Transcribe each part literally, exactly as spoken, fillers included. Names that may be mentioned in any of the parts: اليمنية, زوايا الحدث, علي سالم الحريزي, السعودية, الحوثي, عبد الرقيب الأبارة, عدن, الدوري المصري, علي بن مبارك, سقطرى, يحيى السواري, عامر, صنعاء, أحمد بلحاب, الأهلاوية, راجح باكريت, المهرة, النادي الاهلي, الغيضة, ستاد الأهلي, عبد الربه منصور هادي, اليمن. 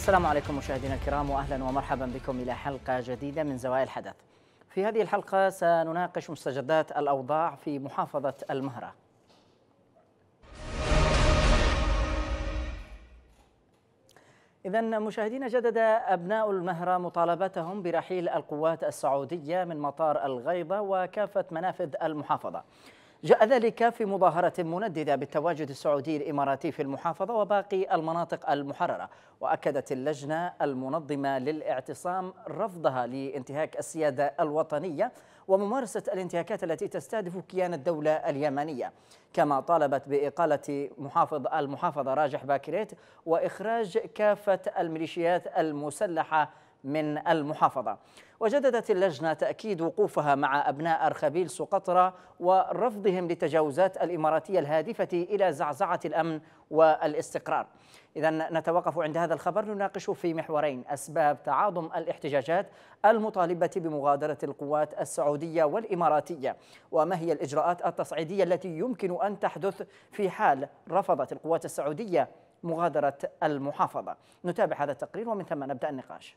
السلام عليكم مشاهدينا الكرام، واهلا ومرحبا بكم الى حلقه جديده من زوايا الحدث. في هذه الحلقه سنناقش مستجدات الاوضاع في محافظه المهرة. إذا مشاهدينا، جدد أبناء المهرة مطالبتهم برحيل القوات السعودية من مطار الغيضة وكافة منافذ المحافظة. جاء ذلك في مظاهرة منددة بالتواجد السعودي الإماراتي في المحافظة وباقي المناطق المحررة، وأكدت اللجنة المنظمة للاعتصام رفضها لانتهاك السيادة الوطنية وممارسة الانتهاكات التي تستهدف كيان الدولة اليمنية، كما طالبت بإقالة محافظ المحافظة راجح باكريت وإخراج كافة الميليشيات المسلحة من المحافظة. وجددت اللجنة تأكيد وقوفها مع أبناء أرخبيل سقطرى ورفضهم للتجاوزات الإماراتية الهادفة إلى زعزعة الأمن والاستقرار. إذا نتوقف عند هذا الخبر نناقشه في محورين: أسباب تعاظم الاحتجاجات المطالبة بمغادرة القوات السعودية والإماراتية، وما هي الإجراءات التصعيدية التي يمكن أن تحدث في حال رفضت القوات السعودية مغادرة المحافظة. نتابع هذا التقرير ومن ثم نبدأ النقاش.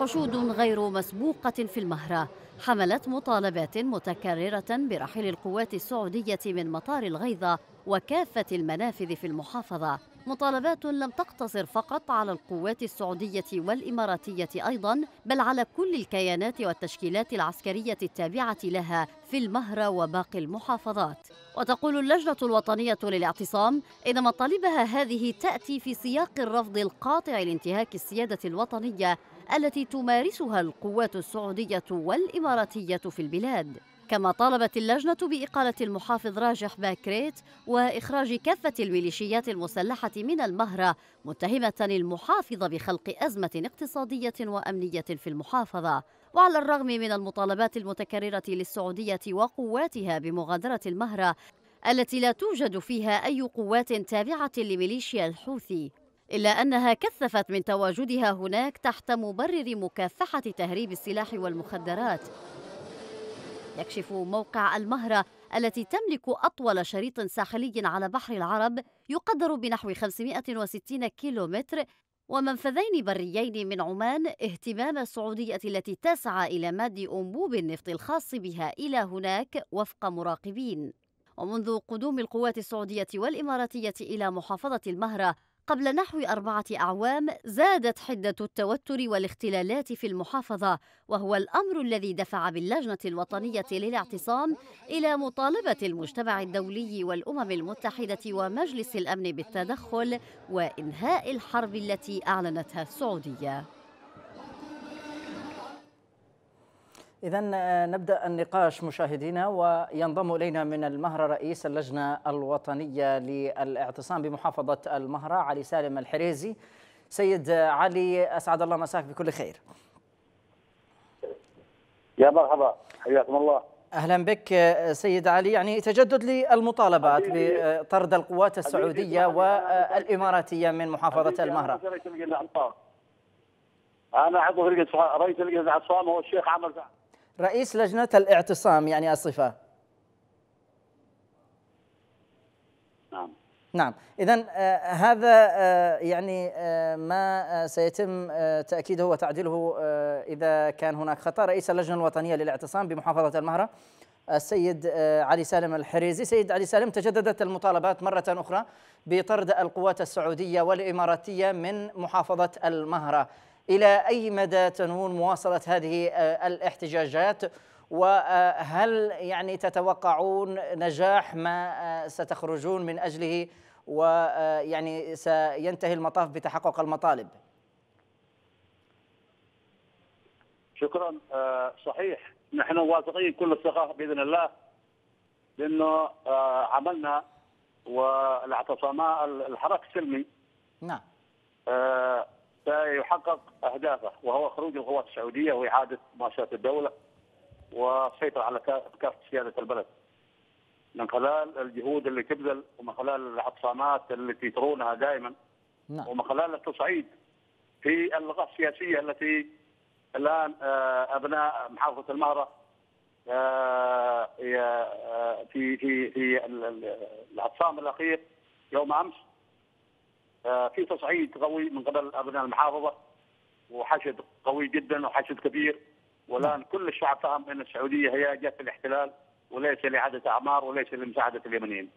حشود غير مسبوقة في المهرة حملت مطالبات متكررة برحيل القوات السعودية من مطار الغيضة وكافة المنافذ في المحافظة. مطالبات لم تقتصر فقط على القوات السعودية والإماراتية أيضا، بل على كل الكيانات والتشكيلات العسكرية التابعة لها في المهرة وباقي المحافظات. وتقول اللجنة الوطنية للاعتصام إن مطالبها هذه تأتي في سياق الرفض القاطع لانتهاك السيادة الوطنية التي تمارسها القوات السعودية والإماراتية في البلاد. كما طالبت اللجنة بإقالة المحافظ راجح باكريت وإخراج كافة الميليشيات المسلحة من المهرة، متهمة المحافظ بخلق أزمة اقتصادية وأمنية في المحافظة. وعلى الرغم من المطالبات المتكررة للسعودية وقواتها بمغادرة المهرة التي لا توجد فيها أي قوات تابعة لميليشيا الحوثي، إلا أنها كثفت من تواجدها هناك تحت مبرر مكافحة تهريب السلاح والمخدرات. يكشف موقع المهرة التي تملك أطول شريط ساحلي على بحر العرب يقدر بنحو خمسمائة وستين كيلومتر ومنفذين بريين من عمان اهتمام السعودية التي تسعى إلى مد أنبوب النفط الخاص بها إلى هناك وفق مراقبين. ومنذ قدوم القوات السعودية والإماراتية إلى محافظة المهرة قبل نحو أربعة أعوام زادت حدة التوتر والاختلالات في المحافظة، وهو الأمر الذي دفع باللجنة الوطنية للاعتصام إلى مطالبة المجتمع الدولي والأمم المتحدة ومجلس الأمن بالتدخل وإنهاء الحرب التي أعلنتها السعودية. إذا نبدأ النقاش مشاهدينا، وينضم إلينا من المهرة رئيس اللجنة الوطنية للاعتصام بمحافظة المهرة علي سالم الحريزي. سيد علي، أسعد الله مساك بكل خير. يا مرحبا، حياكم الله. أهلا بك سيد علي. يعني تجدد للمطالبات بطرد القوات السعودية والإماراتية من محافظة المهرة. أنا عضو فرقة رئيس لجنة الاعتصام هو الشيخ عامر، رئيس لجنة الاعتصام، يعني الصفة. نعم نعم. إذن آه هذا آه يعني آه ما سيتم آه تأكيده وتعديله آه إذا كان هناك خطأ. رئيس اللجنة الوطنية للاعتصام بمحافظة المهرة السيد آه علي سالم الحريزي. سيد علي سالم، تجددت المطالبات مرة أخرى بطرد القوات السعودية والإماراتية من محافظة المهرة. إلى أي مدى تنون مواصلة هذه الاحتجاجات، وهل يعني تتوقعون نجاح ما ستخرجون من أجله ويعني سينتهي المطاف بتحقق المطالب؟ شكرا. صحيح، نحن واثقين كل الثقة بإذن الله، لأنه عملنا والاعتصامات الحراك السلمي نعم سيحقق أهدافه، وهو خروج القوات السعودية وإعادة مؤسسة الدولة والسيطرة على كافة سيادة البلد، من خلال الجهود اللي تبذل ومن خلال الاعتصامات التي ترونها دائما نعم. ومن خلال التصعيد في اللغة السياسية التي الآن أبناء محافظة المهرة في في في الاعتصام الأخير يوم أمس في تصعيد قوي من قبل ابناء المحافظه وحشد قوي جدا وحشد كبير، والان كل الشعب فهم ان السعوديه هي جت الاحتلال وليس لاعاده اعمار وليس لمساعده اليمنيين.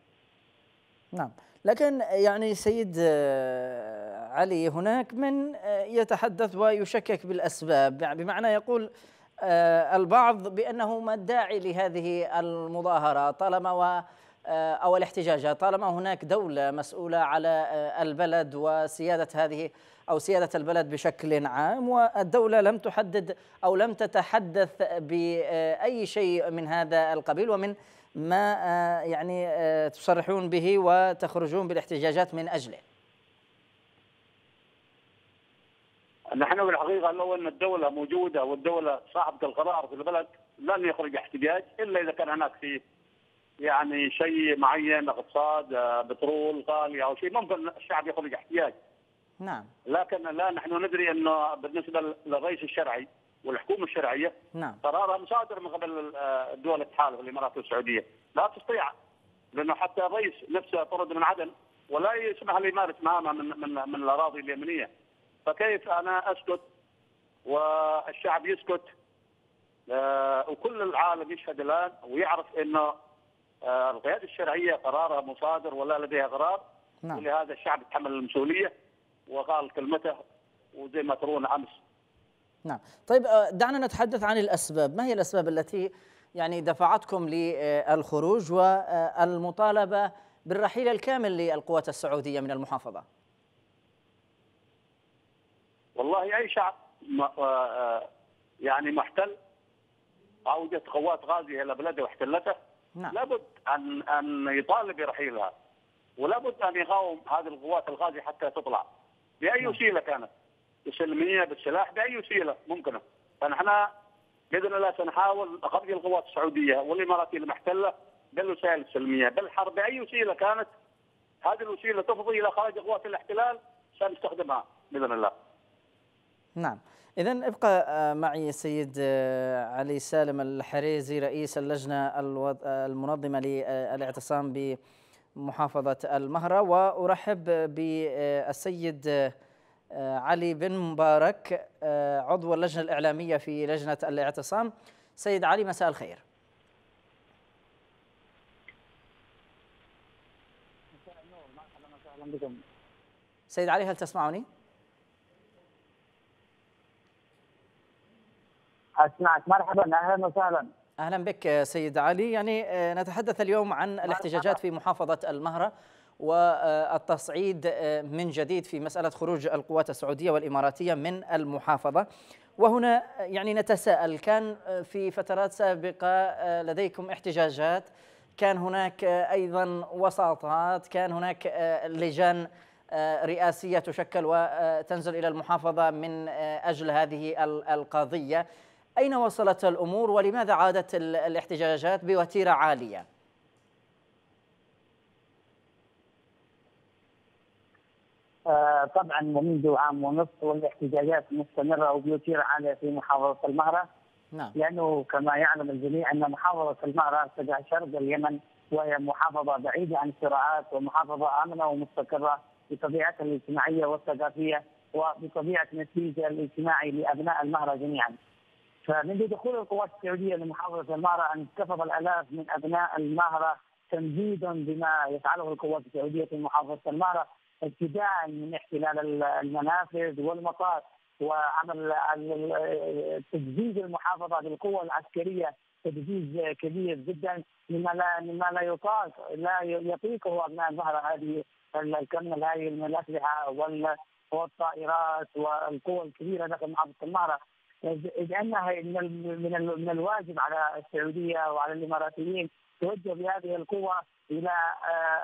نعم، لكن يعني سيد علي هناك من يتحدث ويشكك بالاسباب، يعني بمعنى يقول البعض بانه ما الداعي لهذه المظاهره طالما و أو الاحتجاجات طالما هناك دولة مسؤولة على البلد وسيادة هذه أو سيادة البلد بشكل عام، والدولة لم تحدد أو لم تتحدث بأي شيء من هذا القبيل ومن ما يعني تصرحون به وتخرجون بالاحتجاجات من أجله. نحن بالحقيقة لو أن الدولة موجودة والدولة صاحبة القرار في البلد لن يخرج احتجاج إلا إذا كان هناك فيه يعني شيء معين، اقتصاد، بترول غالي او شيء ممكن الشعب يخرج احتياج. نعم. لكن لا، نحن ندري انه بالنسبه للرئيس الشرعي والحكومه الشرعيه نعم قرارها صادر من قبل الدول التحالف الامارات والسعوديه، لا تستطيع، لانه حتى الرئيس نفسه طرد من عدن ولا يسمح له يمارس مهامه من من من الاراضي اليمنيه، فكيف انا اسكت والشعب يسكت؟ وكل العالم يشهد الان ويعرف انه القيادة الشرعية قرارها مصادر ولا لديها قرار. نعم. ولهذا الشعب يتحمل المسؤولية وقال كلمته وزي ما ترون أمس. نعم. طيب دعنا نتحدث عن الأسباب، ما هي الأسباب التي يعني دفعتكم للخروج والمطالبة بالرحيل الكامل للقوات السعودية من المحافظة؟ والله أي شعب يعني محتل عودت قوات غازية إلى بلده واحتلته. نعم. لابد ان ان يطالب برحيلها، ولابد ان يقاوم هذه القوات الغازيه حتى تطلع باي نعم. وسيله كانت، بالسلميه، بالسلاح، باي وسيله ممكنه. فنحن باذن الله سنحاول قضي القوات السعوديه والاماراتيه المحتله بالوسائل السلميه، بالحرب، باي وسيله كانت. هذه الوسيله تفضي الى خارج قوات الاحتلال سنستخدمها باذن الله. نعم. إذن ابقى معي السيد علي سالم الحريزي رئيس اللجنة المنظمة للاعتصام بمحافظة المهرة، وأرحب بالسيد علي بن مبارك عضو اللجنة الإعلامية في لجنة الاعتصام. سيد علي مساء الخير. سيد علي هل تسمعني؟ أسمعك. مرحبا، أهلا وسهلا. أهلا بك سيد علي. يعني نتحدث اليوم عن الاحتجاجات في محافظة المهرة والتصعيد من جديد في مسألة خروج القوات السعودية والإماراتية من المحافظة، وهنا يعني نتساءل، كان في فترات سابقة لديكم احتجاجات، كان هناك أيضا وساطات، كان هناك لجان رئاسية تشكل وتنزل إلى المحافظة من أجل هذه القضية، أين وصلت الأمور ولماذا عادت الاحتجاجات بوتيرة عالية؟ آه طبعا منذ عام ونصف والاحتجاجات مستمرة وبوتيرة عالية في محافظة المهرة. نعم. لأنه كما يعلم الجميع أن محافظة المهرة تقع شرق اليمن، وهي محافظة بعيدة عن الصراعات ومحافظة آمنة ومستقرة بطبيعتها الاجتماعية والثقافية وبطبيعة النسيج الاجتماعي لأبناء المهرة جميعا. فمنذ دخول القوات السعوديه لمحافظه المهره انتفض الالاف من ابناء المهره تمجيدا بما يفعله القوات السعوديه في محافظه المهره، ابتداء من احتلال المنافذ والمطار وعمل تجديد المحافظه بالقوه العسكريه، تجديد كبير جدا مما لا مما لا يطاق لا يطيقه ابناء المهره، هذه الكمل هذه من الاسلحه والطائرات والقوه الكبيره داخل محافظه المهره. إذ أنها من الواجب على السعودية وعلى الإماراتيين توجه بهذه القوة إلى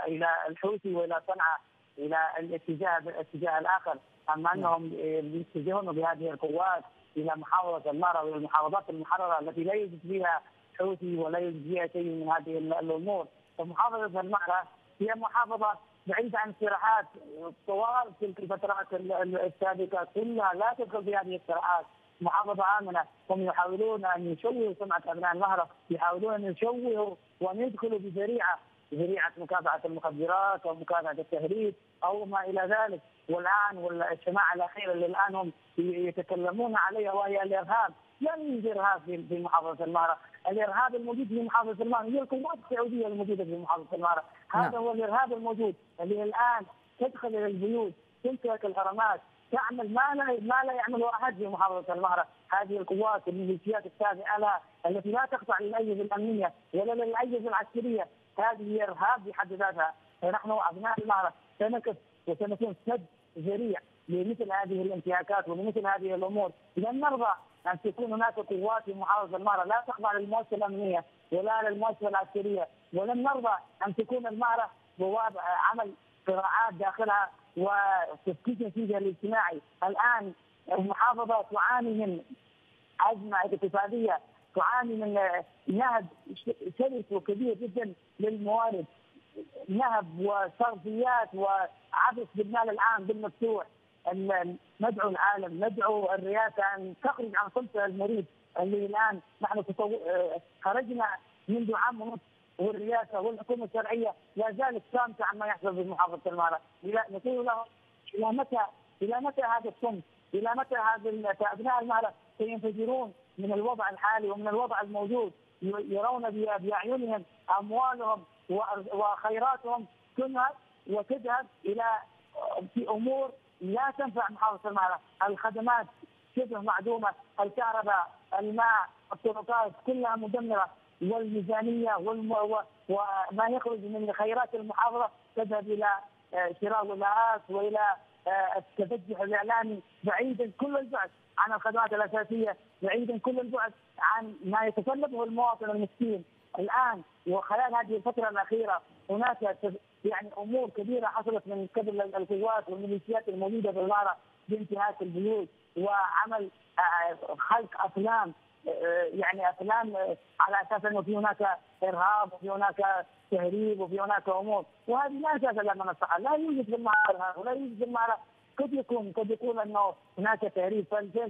إلى الحوثي وإلى صنعاء، إلى الاتجاه بالاتجاه الآخر، أما أنهم يتجهون بهذه القوات إلى محافظة المهرة وإلى المحافظات المحررة التي لا يوجد فيها حوثي ولا يوجد فيها شيء من هذه الأمور. فمحافظة المهرة هي محافظة بعيدة عن الصراعات، طوال تلك الفترات السابقة كلها لا تدخل في هذه الصراعات، محافظة آمنة. هم يحاولون أن يشوهوا سمعة أبناء المهرة، يحاولون أن يشوهوا وأن يدخلوا بذريعة جريعه مكافحه المخدرات او مكافحه التهريب او ما الى ذلك. والان والجماعه الاخيره اللي الان هم يتكلمون عليها وهي الارهاب، لم يوجد ارهاب في محافظه المهره، الارهاب الموجود في محافظه المهره هي القوات السعوديه الموجوده في محافظه المهره، هذا هو الارهاب الموجود اللي الان تدخل الى البيوت، تنتهك الحرمات، تعمل ما لا ما لا يعمله احد في محافظه المهره، هذه القوات والميليشيات التابعه لها التي لا تخضع للاجهزه الامنيه ولا للاجهزه العسكريه، هذه ارهاب بحد ذاتها. فنحن ابناء المهره سنقف وسنكون سد ذريع لمثل هذه الانتهاكات ولمثل هذه الامور، لن نرضى ان تكون هناك قوات في محافظه المهره لا تخضع للمؤسسه الامنيه ولا للمؤسسه العسكريه، ولن نرضى ان تكون المهره بواب عمل صراعات داخلها وتفكيك نتيجه الاجتماعي. الان المحافظه تعاني من ازمه اقتصاديه، تعاني من نهب شرس وكبير جدا للموارد، نهب وصرفيات وعبث بالمال العام بالمفتوح. ندعو العالم، ندعو الرئاسه ان تخرج عن سلطه المريض اللي الان نحن خرجنا منذ عام ونصف، والرئاسه والحكومه الشرعيه لا زالت صامته عما يحصل في محافظه المهره، نقول لهم الى متى الى متى هذا الصمت؟ الى متى هذا ابناء المهره سينفجرون من الوضع الحالي ومن الوضع الموجود؟ يرون باعينهم اموالهم وخيراتهم تنهب وتذهب الى في امور لا تنفع محافظه المهره، الخدمات شبه معدومه، الكهرباء، الماء، الطرقات كلها مدمره، والميزانيه وما يخرج من خيرات المحافظه تذهب الى شراء ولاءات والى التبجح الاعلامي، بعيدا كل البعد عن الخدمات الاساسيه، بعيدا كل البعد عن ما يتطلبه المواطن المسكين. الان وخلال هذه الفتره الاخيره هناك يعني امور كبيره حصلت من قبل القوات والميليشيات الموجوده في المهره بانتهاك البيوت وعمل خلق افلام، يعني افلام على اساس انه في هناك ارهاب وفي هناك تهريب وفي هناك امور، وهذه لا اساس لها من الصحه، لا يوجد في المهره ارهاب ولا يوجد في المهره، قد يكون قد يكون انه هناك تهريب،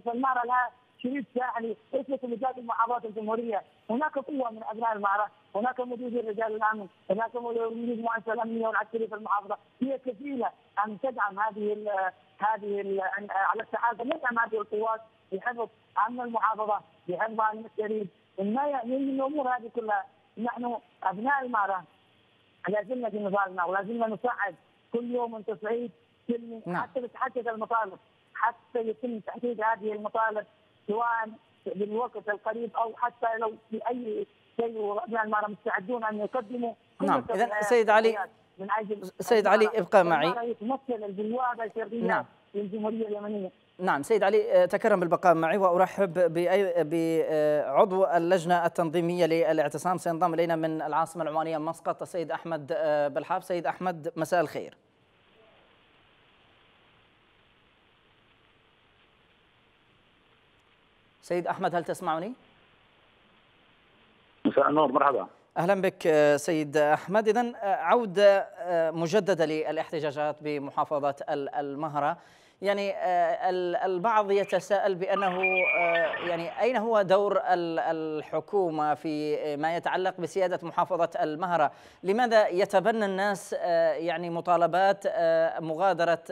فالمهره لها شريط ساحلي اسمه لجان المحافظات الجمهوريه، هناك قوه من ابناء المهره، هناك مدير رجال الامن، هناك مدير المؤسسه الامنيه والعسكريه في المحافظه، هي كفيله ان تدعم هذه ال هذه ال على السعاده ندعم هذه القوات بحفظ امن المحافظه، بحفظ امن التهريب، ما من الامور هذه كلها. نحن ابناء المهره لا زلنا في نضالنا ولا زلنا نساعد كل يوم من تصعيد حتى تتحقق المطالب، حتى يتم تحديد هذه المطالب سواء بالوقت القريب او حتى لو في اي شيء، وابناء المهره مستعدون ان يقدموا. نعم اذا سيد علي من اجل سيد علي ابقى معي، تمثل البوابه السريه للجمهوريه اليمنيه. نعم سيد علي تكرم بالبقاء معي، وارحب بعضو اللجنه التنظيميه للاعتصام، سينضم الينا من العاصمه العمانيه مسقط السيد احمد بلحاب. سيد احمد مساء الخير. سيد أحمد هل تسمعني؟ مساء النور، مرحبا. أهلا بك سيد أحمد. إذن عودة مجددة للاحتجاجات بمحافظة المهرة، يعني البعض يتساءل بأنه يعني أين هو دور الحكومة في ما يتعلق بسيادة محافظة المهرة؟ لماذا يتبنى الناس يعني مطالبات مغادرة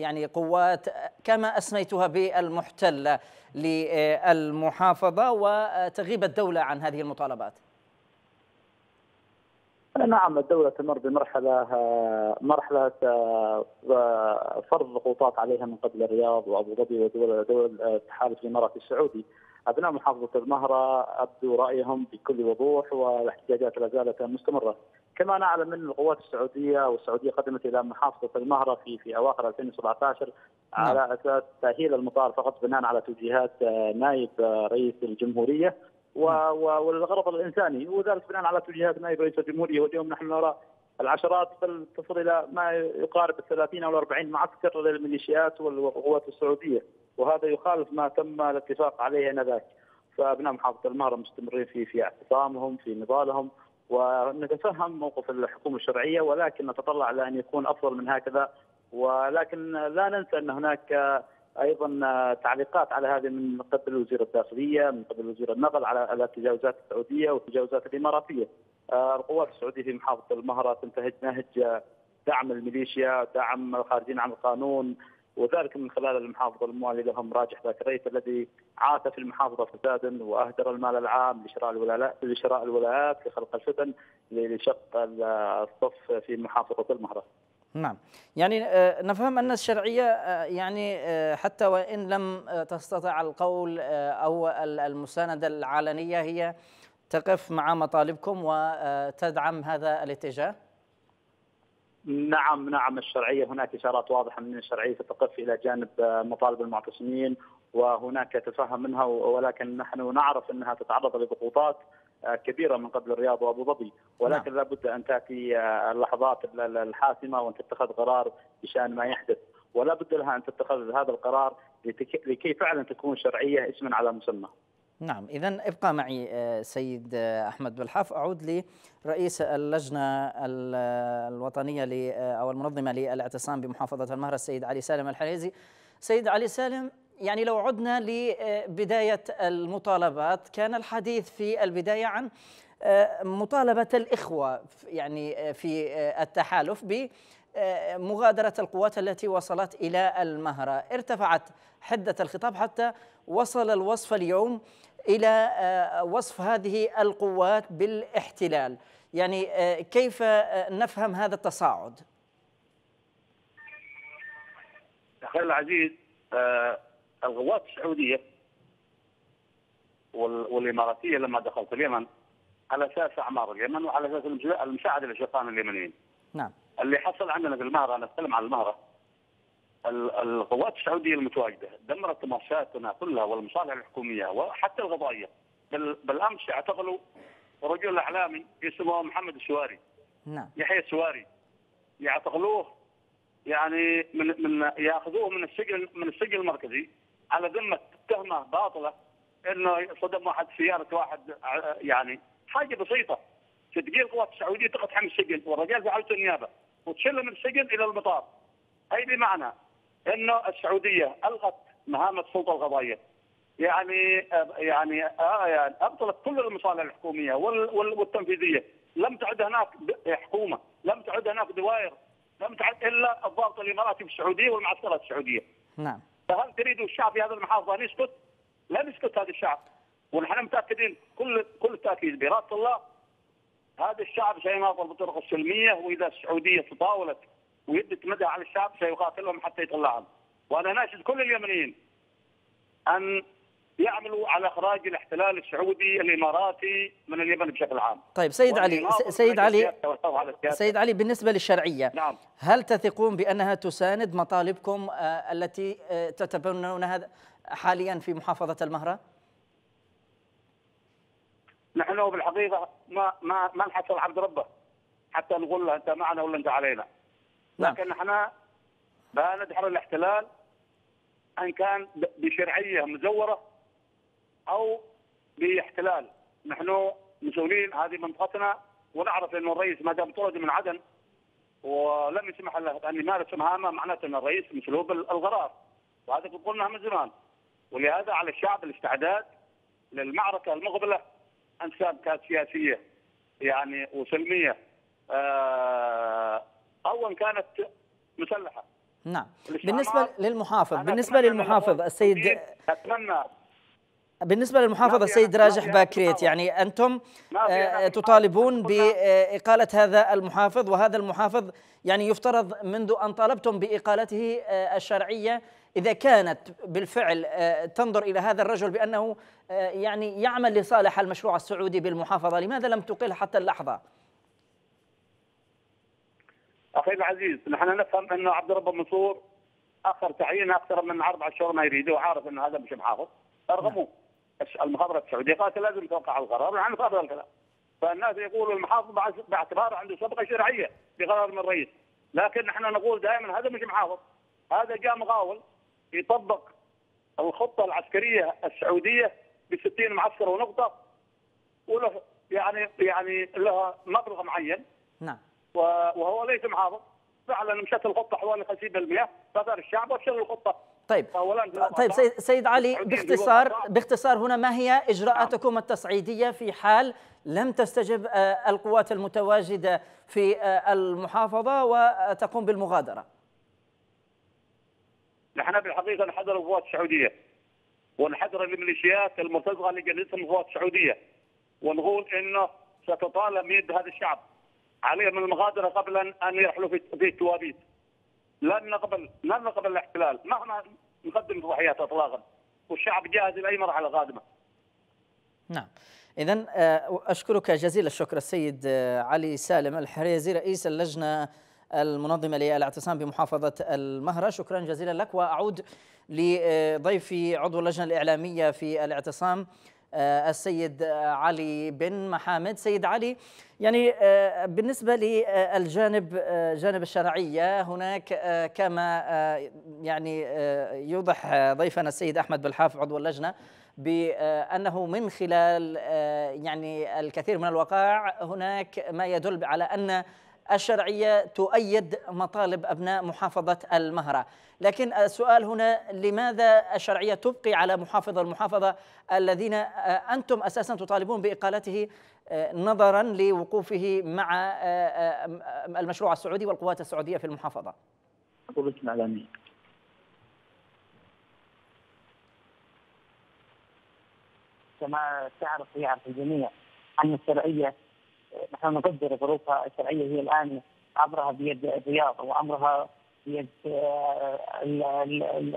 يعني قوات كما أسميتها بالمحتلة للمحافظة وتغيب الدولة عن هذه المطالبات؟ نعم، الدولة تمر بمرحلة مرحلة فرض ضغوطات عليها من قبل الرياض وأبو ظبي ودول دول الاتحاد الإماراتي السعودي. أبناء محافظة المهرة أبدوا رأيهم بكل وضوح والاحتجاجات لا زالت مستمرة. كما نعلم أن القوات السعودية والسعودية قدمت إلى محافظة المهرة في في أواخر ألفين وسبعة عشر على أساس تأهيل المطار فقط بناء على توجيهات نائب رئيس الجمهورية والغرض الإنساني، وذلك بناء على توجيهات نائب رئيس الجمهورية. واليوم نحن نرى العشرات بل تصل إلى ما يقارب الثلاثين أو الأربعين معسكر للميليشيات والقوات السعودية، وهذا يخالف ما تم الاتفاق عليه آنذاك. فأبناء محافظة المهرة مستمرين في في اعتصامهم في نضالهم، ونتفهم موقف الحكومة الشرعية ولكن نتطلع لأن يكون أفضل من هكذا. ولكن لا ننسى أن هناك أيضا تعليقات على هذه من قبل وزير الداخلية، من قبل وزير النقل على التجاوزات السعودية والتجاوزات الإماراتية. القوات السعوديه في محافظه المهره تنتهج نهج دعم الميليشيا، دعم الخارجين عن القانون، وذلك من خلال المحافظ الموالي لهم راجح باكريت الذي عاث في المحافظه فسادا واهدر المال العام لشراء الولايات لشراء الولايات لخلق الفتن لشق الصف في محافظه المهره. نعم، يعني نفهم أن الشرعية يعني حتى وإن لم تستطع القول أو المساندة العلنية هي تقف مع مطالبكم وتدعم هذا الاتجاه؟ نعم نعم الشرعية هناك إشارات واضحة من الشرعية تقف إلى جانب مطالب المعتصمين وهناك تفهم منها، ولكن نحن نعرف أنها تتعرض لضغوطات كبيرة من قبل الرياض وأبو ظبي، ولكن لا بد أن تأتي اللحظات الحاسمة وأن تتخذ قرار بشأن ما يحدث، ولا بد لها أن تتخذ هذا القرار لكي فعلا تكون شرعية اسما على مسمى. نعم، إذن ابقى معي سيد أحمد بلحاب. أعود لرئيس اللجنة الوطنية أو المنظمة للاعتصام بمحافظة المهرة السيد علي سالم الحريزي. سيد علي سالم، يعني لو عدنا لبداية المطالبات كان الحديث في البداية عن مطالبة الإخوة يعني في التحالف بمغادرة القوات التي وصلت إلى المهرة، ارتفعت حدة الخطاب حتى وصل الوصف اليوم إلى وصف هذه القوات بالاحتلال، يعني كيف نفهم هذا التصاعد؟ أخي العزيز، القوات السعودية والإماراتية لما دخلت اليمن على أساس أعمار اليمن وعلى أساس المساعدة لشقائنا اليمنيين. نعم. اللي حصل عندنا في المهرة، أنا أتكلم عن المهرة، القوات السعودية المتواجدة دمرت مؤسساتنا كلها والمصالح الحكومية وحتى القضائية. بالأمس اعتقلوا رجل إعلامي اسمه محمد السواري. نعم. يحيى السواري يعتقلوه يعني من من يأخذوه من السجن من السجن المركزي على ذمة تهمة باطلة انه صدم واحد سيارة واحد، يعني حاجة بسيطة. تجي القوات السعودية تقتحم السجن والرجال فعلته النيابة وتشله من السجن إلى المطار. أي بمعنى انه السعودية ألغت مهام السلطة القضائية، يعني يعني أبطلت كل المصالح الحكومية والتنفيذية. لم تعد هناك حكومة، لم تعد هناك دوائر، لم تعد إلا الضابط الإماراتي في السعودية والمعسكرات السعودية. نعم. فهل تريدوا الشعب في هذه المحافظه ان يسكت؟ لا يسكت هذا الشعب، ونحن متاكدين كل كل التاكيد باراده الله هذا الشعب سيناضل بالطرق السلميه، واذا السعوديه تطاولت ويدت مدها على الشعب سيقاتلهم حتى يطلعهم. وانا ناشد كل اليمنيين ان يعملوا على اخراج الاحتلال السعودي الاماراتي من اليمن بشكل عام. طيب سيد علي، سيد علي سيد علي بالنسبه للشرعيه، نعم، هل تثقون بانها تساند مطالبكم التي تتبنونها حاليا في محافظه المهره؟ نحن بالحقيقه ما ما ما نحصل عبد الربه حتى نقول له انت معنا ولا انت علينا. نعم. لكن نحن بندحر الاحتلال ان كان بشرعيه مزوره أو باحتلال. نحن مسؤولين، هذه منطقتنا، ونعرف أن الرئيس ما دام طرد من عدن ولم يسمح له أن يمارس مهامه معناته أن الرئيس مسلوب القرار، وهذا قلناه من زمان. ولهذا على الشعب الاستعداد للمعركة المقبلة عن سابقات سياسية يعني وسلمية أو إن كانت مسلحة. نعم. بالنسبة للمحافظ، بالنسبة للمحافظ السيد أتمنى بالنسبة للمحافظ السيد راجح باكريت، يعني أنتم تطالبون بإقالة هذا المحافظ، وهذا المحافظ يعني يفترض منذ أن طالبتم بإقالته الشرعية إذا كانت بالفعل تنظر إلى هذا الرجل بأنه يعني يعمل لصالح المشروع السعودي بالمحافظة، لماذا لم تقل حتى اللحظة؟ أخي العزيز، نحن نفهم أن عبد الربه منصور أخر تعيينه أكثر من أربع شهور ما يريده، وعارف أن هذا مش محافظ أرغموه. المخابرة السعودية قالت لازم توقع القرار عن هذا الكلام، فالناس يقولوا المحافظ باعتباره عنده سابقة شرعية بقرار من الرئيس، لكن نحن نقول دائما هذا مش محافظ، هذا جاء مغاول يطبق الخطة العسكرية السعودية ب ستين معسكر ونقطة، وله يعني يعني له مبلغ معين، نعم، وهو ليس محافظ. فعلا مشت الخطه حوالي خمسين بالمئة فقر الشعب وشل الخطه. طيب طيب سيد, سيد علي باختصار باختصار هنا ما هي اجراءاتكم التصعيديه في حال لم تستجب القوات المتواجده في المحافظه وتقوم بالمغادره؟ نحن بالحقيقه نحذر القوات السعوديه ونحذر الميليشيات المرتزقه اللي جلستها القوات السعوديه، ونقول انه ستطالب يد هذا الشعب عليهم المغادره قبل ان يرحلوا في التوابيت. لن نقبل لن نقبل الاحتلال مهما نقدم ضحايات اطلاقا، والشعب جاهز لاي مرحله قادمه. نعم، اذا اشكرك جزيل الشكر السيد علي سالم الحريزي رئيس اللجنه المنظمه للاعتصام بمحافظه المهره، شكرا جزيلا لك. واعود لضيفي عضو اللجنه الاعلاميه في الاعتصام السيد علي بن محامد. سيد علي، يعني بالنسبة للجانب جانب الشرعية هناك كما يعني يوضح ضيفنا السيد أحمد بلحاب عضو اللجنة بأنه من خلال يعني الكثير من الوقائع هناك ما يدل على أن الشرعية تؤيد مطالب أبناء محافظة المهرة، لكن السؤال هنا لماذا الشرعية تبقي على محافظ المحافظة الذين أنتم أساسا تطالبون بإقالته نظرا لوقوفه مع المشروع السعودي والقوات السعودية في المحافظة؟ كما تعرف ويعرف الجميع أن الشرعية نحن نقدر ظروفها، الشرعيه هي الان امرها بيد الرياض وامرها بيد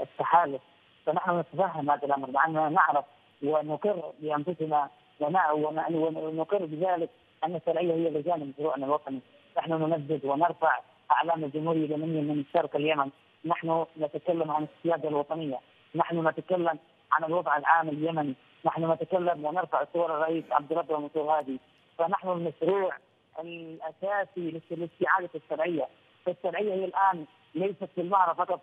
التحالف، فنحن نتفهم هذا الامر مع اننا نعرف ونقر بانفسنا ونقر بذلك ان الشرعيه هي لجان مشروعنا الوطني، نحن ننفذ ونرفع اعلام الجمهوريه اليمنيه من شرق اليمن، نحن نتكلم عن السياده الوطنيه، نحن نتكلم عن الوضع العام اليمني، نحن نتكلم ونرفع صور الرئيس عبد الربه منصور هادي، فنحن المشروع الاساسي لاستعاده الشرعيه، فالشرعيه هي الان ليست في المهره فقط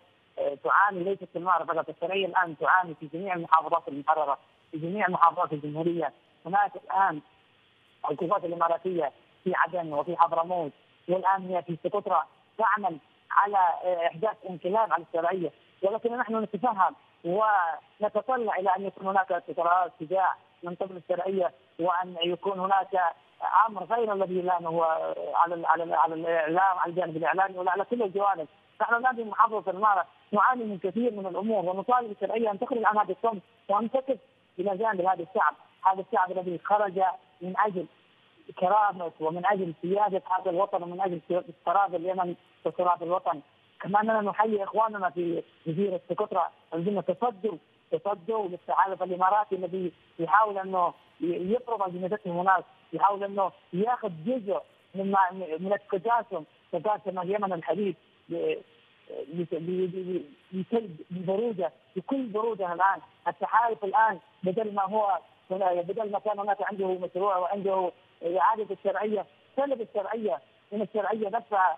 تعاني، ليست في المهره فقط، الشرعيه الان تعاني في جميع المحافظات المحرره، في جميع محافظات الجمهوريه، هناك الان القوات الاماراتيه في عدن وفي حضرموت والان هي في سقطرى تعمل على احداث انقلاب على الشرعيه، ولكن نحن نتفهم ونتطلع الى ان يكون هناك اعتراض شجاع من قبل الشرعيه وان يكون هناك امر غير الذي لانه هو على على على الاعلام، على الجانب الاعلامي ولا على كل الجوانب. نحن الان في محافظه المهره نعاني من كثير من الامور ونطالب الشرعيه ان تخرج عن هذا الصمت وان تقف الى جانب هذا الشعب، هذا الشعب الذي خرج من اجل كرامه ومن اجل سياده هذا الوطن ومن اجل تراب اليمن وتراب الوطن. كما اننا نحيي اخواننا في جزيره سقطرى الذين تصدوا تصدوا للتحالف الاماراتي الذي يحاول انه يفرض اجندتهم هناك، يحاول انه ياخذ جزء مما من التجاسم، تجاسم اليمن الحديث لسلب البروده، بكل بروده الان، التحالف الان بدل ما هو بدل ما كان هناك عنده مشروع وعنده اعاده الشرعيه، سلب الشرعيه من الشرعيه نفسها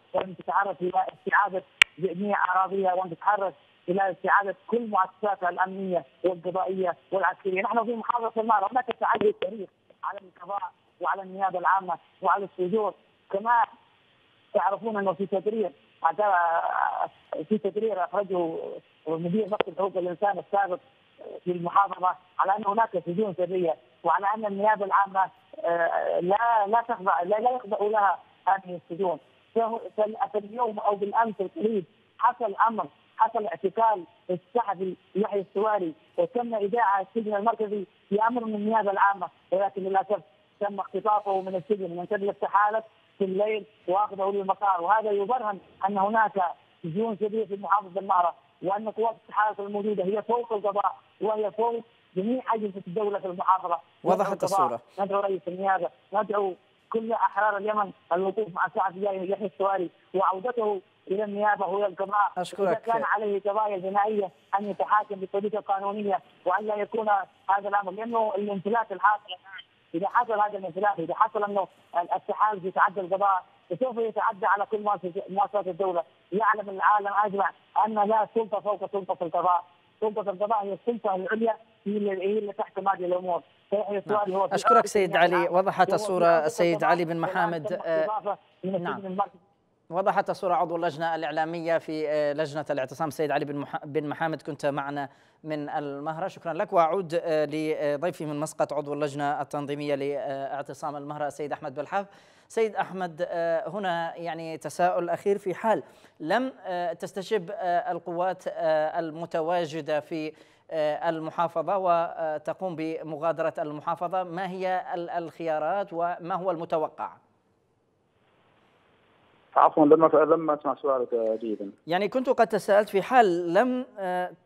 وان تتعرف الى استعاده جميع اراضيها وان تتحرك الى استعاده كل مؤسساتها الامنيه والقضائيه والعسكريه، نحن في محافظه المهره هناك تعدي التاريخ على القضاء وعلى النيابه العامه وعلى السجون، كما تعرفون انه في تقرير في تقرير اخرجه مدير مكتب حقوق الانسان السابق في المحافظه على ان هناك سجون سريه وعلى ان النيابه العامه لا لا تخضع لا, لا يخضع لها هذه السجون، فاليوم او بالامس القريب حصل امر حصل اعتقال الصحفي يحيى السواري وتم ايداعه السجن المركزي بامر من النيابه العامه، ولكن للاسف تم اختطافه من السجن وانتقل التحالف في الليل واخذه للمطار، وهذا يبرهن ان هناك سجون كبيره في محافظه المهره وان قوات التحالف الموجوده هي فوق القضاء وهي فوق جميع اجهزه الدوله في المحافظه. وضحت الصوره. ندعو رئيس النيابه، ندعو كل احرار اليمن الوقوف مع الصحفي يحيى السواري وعودته الى النيابه هو القضاء. اذا كان عليه قضايا جنائيه ان يتحاكم بطريقه قانونيه وان لا يكون هذا الامر، لانه الانفلات الحاصله الان اذا حصل هذا الانفلات، اذا حصل انه التحالف يتعدى القضاء سوف يتعدى على كل مؤسسات الدوله. يعلم العالم اجمع ان لا سلطه فوق سلطه في القضاء، سلطه القضاء هي السلطه العليا، هي اللي تحكم هذه الامور. نعم. أشكرك سيد علي، وضحت الصورة سيد علي بن محمد. نعم. وضحت الصورة عضو اللجنة الإعلامية في لجنة الاعتصام سيد علي بن بن محمد، كنت معنا من المهرة، شكرا لك. وأعود لضيفي من مسقط عضو اللجنة التنظيمية لاعتصام المهرة سيد أحمد بلحاب. سيد أحمد، هنا يعني تساؤل أخير، في حال لم تستجب القوات المتواجدة في المحافظة وتقوم بمغادرة المحافظة، ما هي الخيارات وما هو المتوقع؟ عفوا لما لما اسمع سؤالك جيدا. يعني كنت قد تساءلت، في حال لم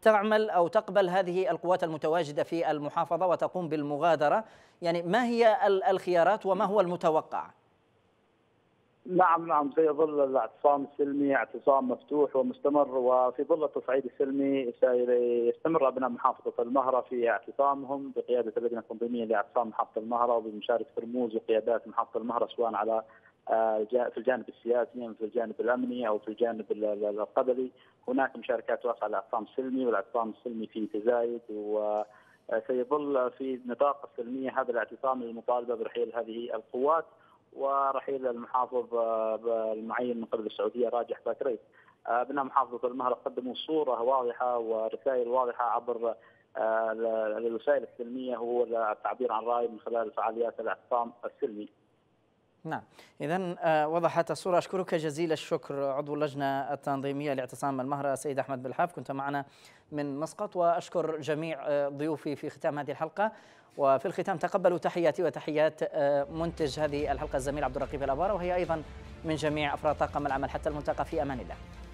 تعمل او تقبل هذه القوات المتواجدة في المحافظة وتقوم بالمغادرة، يعني ما هي الخيارات وما هو المتوقع؟ نعم نعم سيظل الاعتصام السلمي اعتصام مفتوح ومستمر، وفي ظل التصعيد السلمي سيستمر ابناء محافظه المهره في اعتصامهم بقياده اللجنه التنظيميه لاعتصام محافظه المهره وبمشاركه رموز وقيادات محافظه المهره، سواء على في الجانب السياسي أو في الجانب الامني او في الجانب القبلي. هناك مشاركات واسعه للاعتصام السلمي، والاعتصام السلمي فيه تزايد، و سيظل في نطاق السلميه هذا الاعتصام للمطالبه برحيل هذه القوات ورحيل المحافظ المعين من قبل السعوديه راجح باكريت. ابناء محافظه المهره قدموا صوره واضحه ورسائل واضحه عبر الوسائل السلميه، هو التعبير عن راي من خلال فعاليات الاعتصام السلمي. نعم، إذن وضحت الصورة. أشكرك جزيل الشكر عضو اللجنة التنظيمية لاعتصام المهرة سيد أحمد بلحاب، كنت معنا من مسقط. وأشكر جميع ضيوفي في ختام هذه الحلقة، وفي الختام تقبلوا تحياتي وتحيات منتج هذه الحلقة الزميل عبد الرقيب الأبارة، وهي أيضا من جميع أفراد طاقم العمل. حتى الملتقى، في أمان الله.